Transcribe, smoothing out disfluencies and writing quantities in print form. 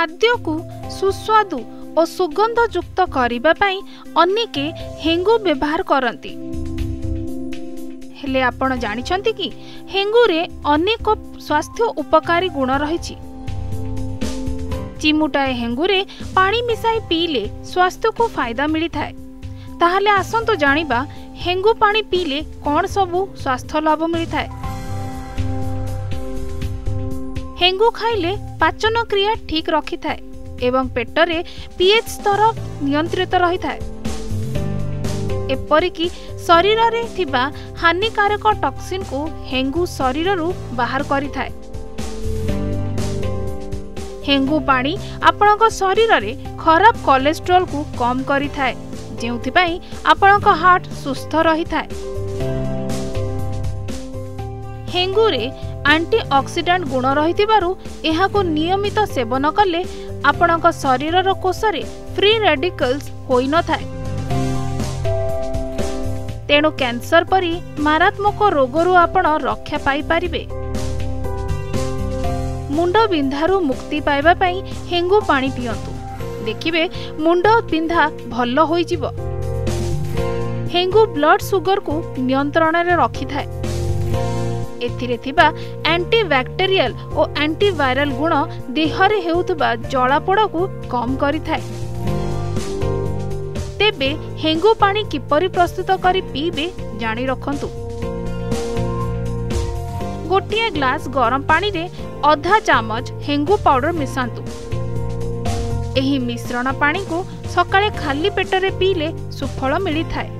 खाद्य को सुस्वादु और सुगंध युक्त करिबा पई अनेके हेंगू व्यवहार करती। हेले आपण जानिछंती कि हेंगू रे अनेक स्वास्थ्य उपकारी गुण रही। चिमुटाए हेंगू रे पानी मिसाई पीले स्वास्थ्य को फायदा मिलता है। ताहले आसंतु जानिबा हेंगू पानी पीले कौन सबू स्वास्थ्य लाभ मिलता है। हेंगू खाइले पाचन क्रिया ठीक रखी था एवं पेटरे पीएच स्तर नियंत्रित रही था। एपरिकी शरीर रे थिबा हानिकारक टॉक्सिन को हेंगू शरीर रु बाहर करी था। हेंगू पानी आपनक शरीर रे खराब कोलेस्ट्रॉल को कम करी था, जेउथि पई आपनक हार्ट सुस्थ रही था। हेंगू रे एंटीऑक्सीडेंट गुण रही थिबारु एहाको नियमित सेवन कले आपणक शरीरर कोषरे फ्री रेडिकल्स होई न थाए, तेणु कैंसर परी मारात्मक रोगरू आपण रक्षा पाई परिबे। मुंड बिंधारू मुक्ति पाइबा पई हेंगू पानी पियंतु, देखिबे मुंड बिंधा भल होई जिवो। हेंगू ब्लड सुगर को नियंत्रण रे रखी थाए। एथिरे थिबा एंटीबैक्टेरियल और एंटीवायरल गुण देहरे हेउतबा जलापोड़ा को कम करी थाए। तेबे हेंगू पानी किपरि प्रस्तुत करी पीबे जानी रखंतु। गोटिए ग्लास गरम पानी रे आधा चामच हेंगू पाउडर मिसांतु। एही मिश्रण पानी को सकाळे खाली पेटरे पीले सुफल मिली थाए।